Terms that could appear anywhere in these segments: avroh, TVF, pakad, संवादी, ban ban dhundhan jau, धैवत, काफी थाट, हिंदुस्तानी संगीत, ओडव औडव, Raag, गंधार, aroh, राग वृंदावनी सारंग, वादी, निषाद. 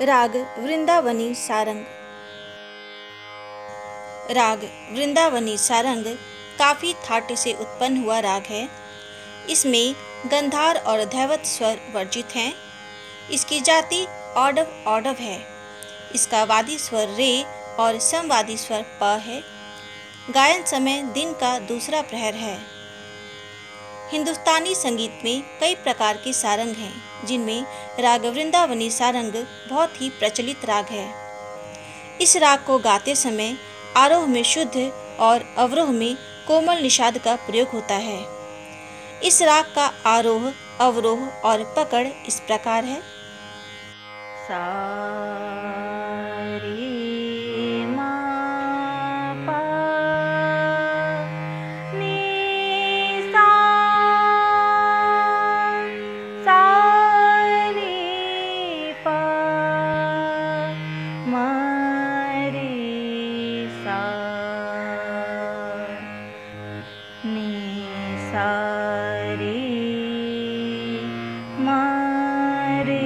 राग वृंदावनी सारंग। राग वृंदावनी सारंग काफी थाट से उत्पन्न हुआ राग है। इसमें गंधार और धैवत स्वर वर्जित हैं। इसकी जाति ओडव औडव है। इसका वादी स्वर रे और संवादी स्वर प है। गायन समय दिन का दूसरा प्रहर है। हिंदुस्तानी संगीत में कई प्रकार के सारंग हैं, जिनमें राग वृंदावनी सारंग बहुत ही प्रचलित राग है। इस राग को गाते समय आरोह में शुद्ध और अवरोह में कोमल निषाद का प्रयोग होता है। इस राग का आरोह, अवरोह और पकड़ इस प्रकार है। सा रे मा पा नी सा सा नी पा मा रे सा नी सा रे मा रे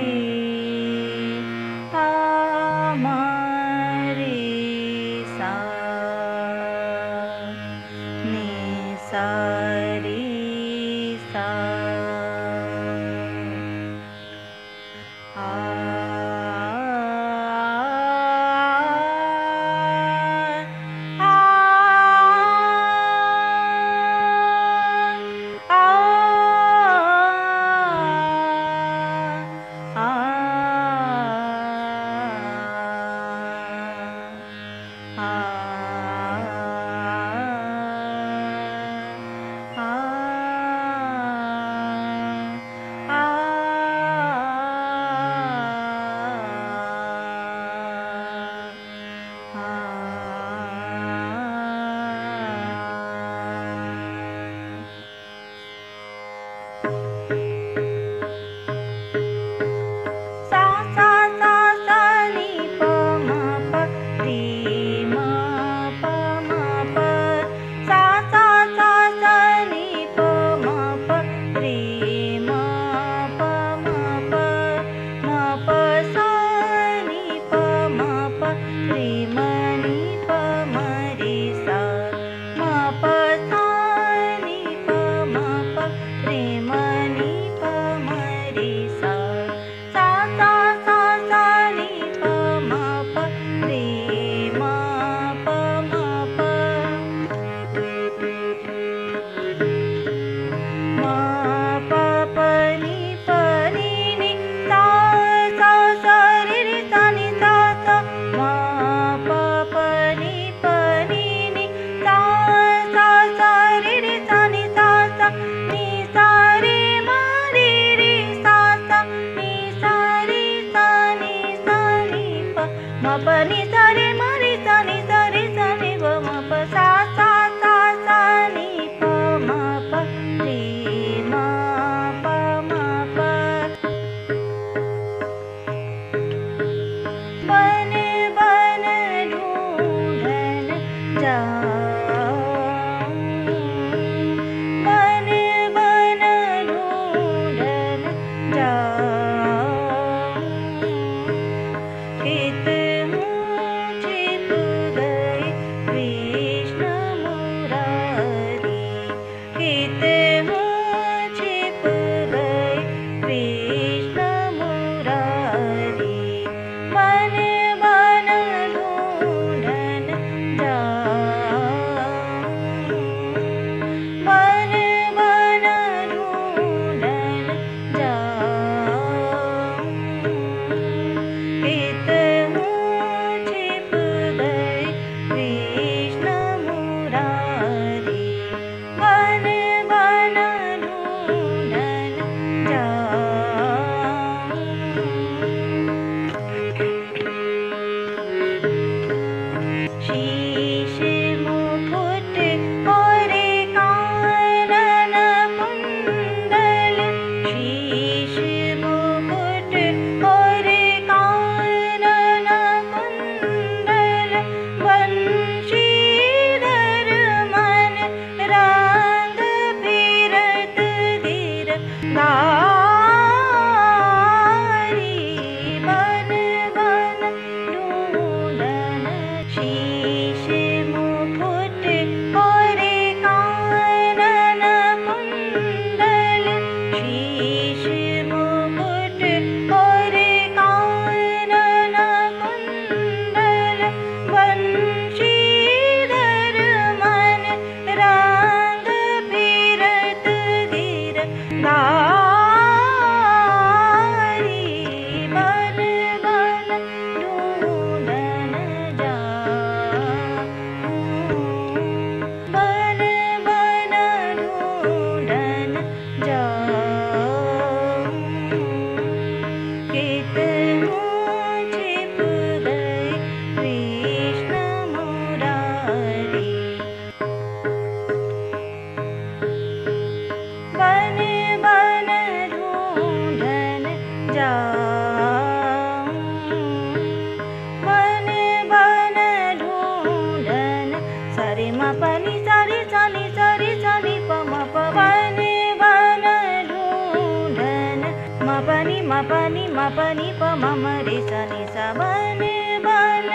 पनी पम रे सनी सबन बन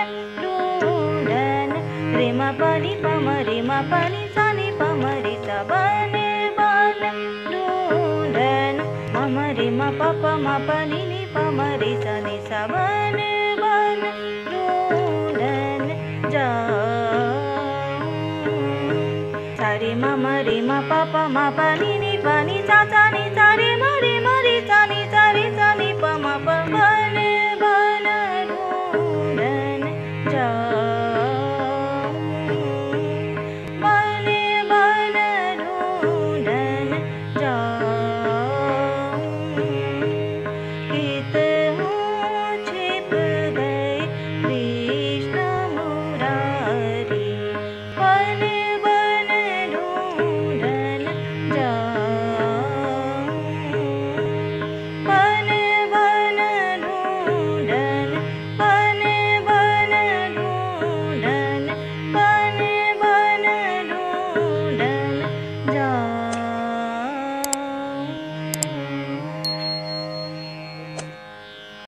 ढूंढन रेम पनी पम रे मनी सनी पम रे सबन बन ढूंढन मम रे मम पनी नि पम रे सनी सबन बन ढूंढन जा सारे मम रे मनी नि पनी सा